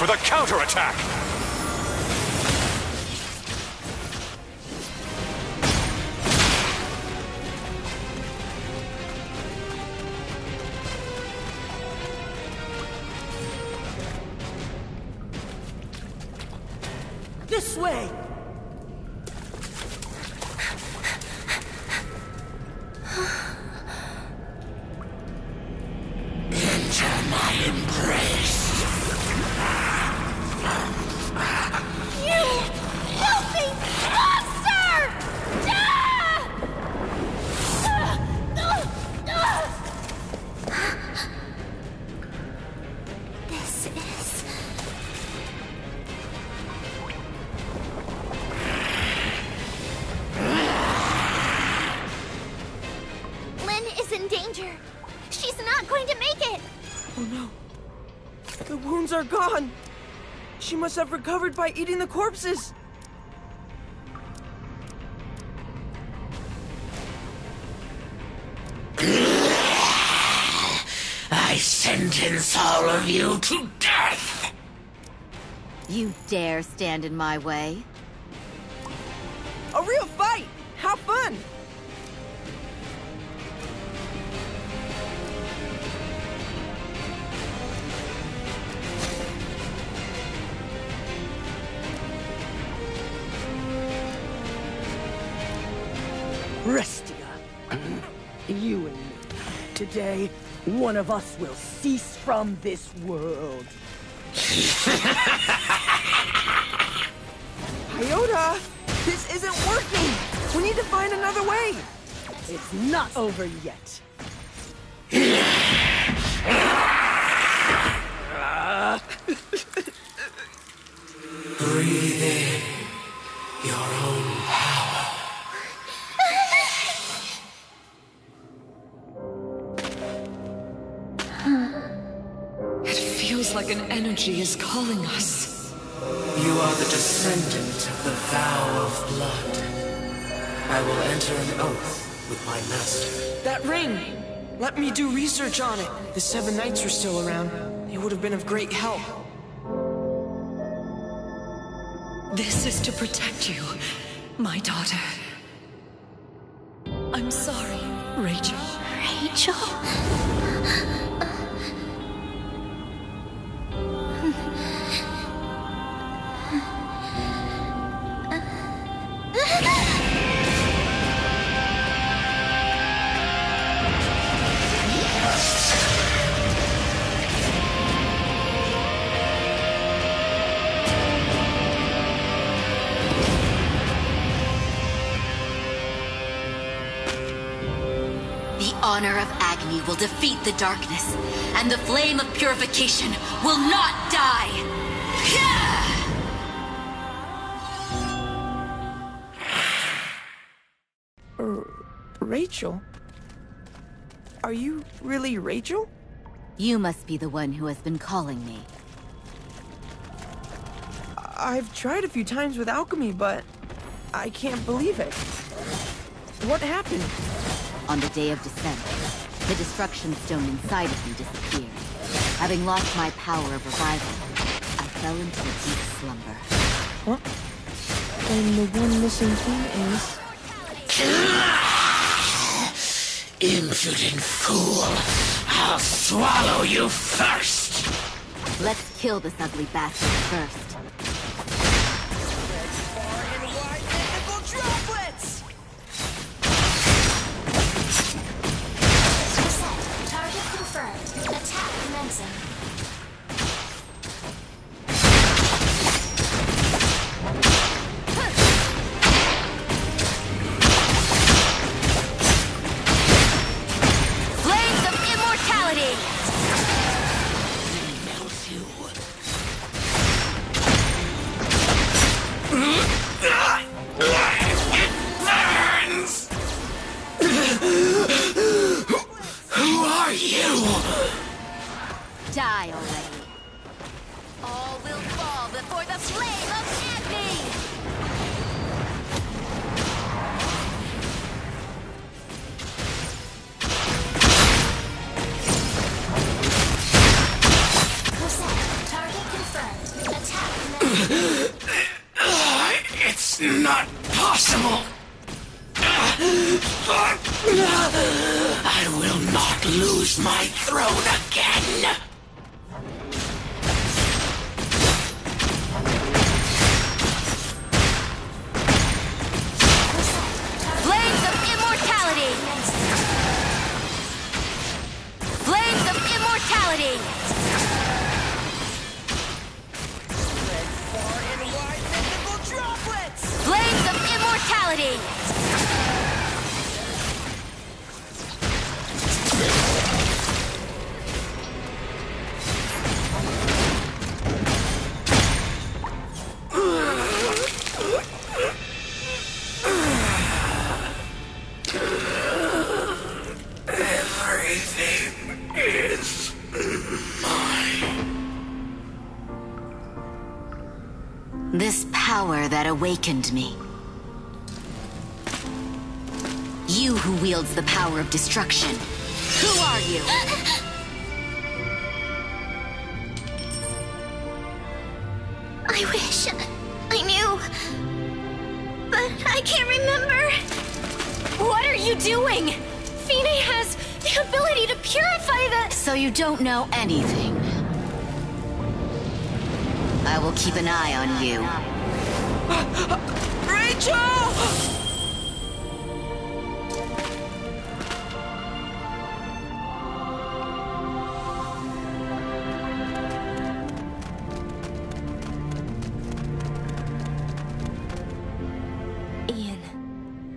for the counterattack! This way! Gone. She must have recovered by eating the corpses. I sentence all of you to death. You dare stand in my way? A real fight! How fun! Restia, you and me. Today, one of us will cease from this world. Iota, this isn't working. We need to find another way. It's not over yet. Breathe in your own power. Like an energy is calling us. You are the descendant of the vow of blood. I will enter an oath with my master. That ring! Let me do research on it. The Seven Knights were still around. They would have been of great help. This is to protect you, my daughter. I'm sorry, Rachel. Rachel? The honor of Agni will defeat the darkness, and the flame of purification will not die! Rachel? Are you really Rachel? You must be the one who has been calling me. I've tried a few times with alchemy, but I can't believe it. What happened? On the Day of Descent, the Destruction Stone inside of me disappeared. Having lost my power of revival, I fell into a deep slumber. What? And the one missing thing is... Impudent fool! I'll swallow you first! Let's kill this ugly bastard first. is not possible. I will not lose my throne again. Awakened me. You who wields the power of destruction. Who are you? I wish I knew, but I can't remember. What are you doing? Finé has the ability to purify the... So you don't know anything. I will keep an eye on you. Rachel! Ian,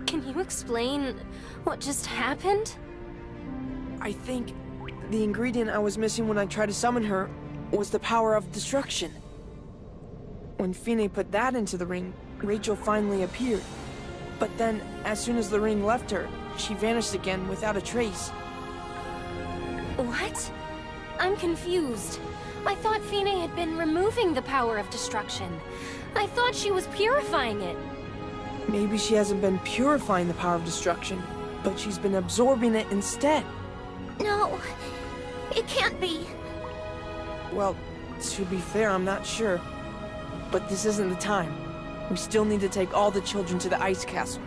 can you explain what just happened? I think the ingredient I was missing when I tried to summon her was the power of destruction. When Finé put that into the ring, Rachel finally appeared. But then, as soon as the ring left her, she vanished again without a trace. What? I'm confused. I thought Finé had been removing the power of destruction. I thought she was purifying it. Maybe she hasn't been purifying the power of destruction, but she's been absorbing it instead. No, it can't be. Well, to be fair, I'm not sure. But this isn't the time. We still need to take all the children to the ice castle.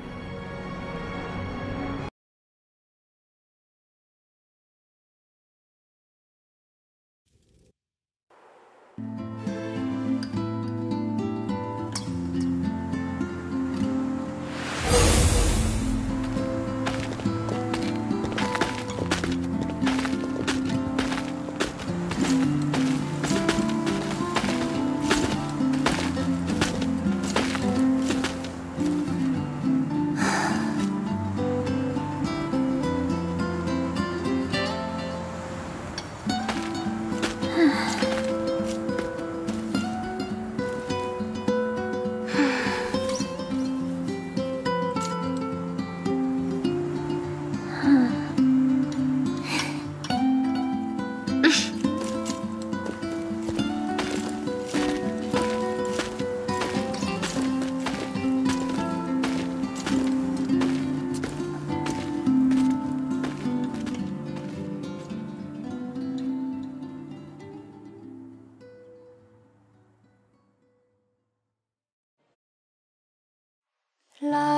Love.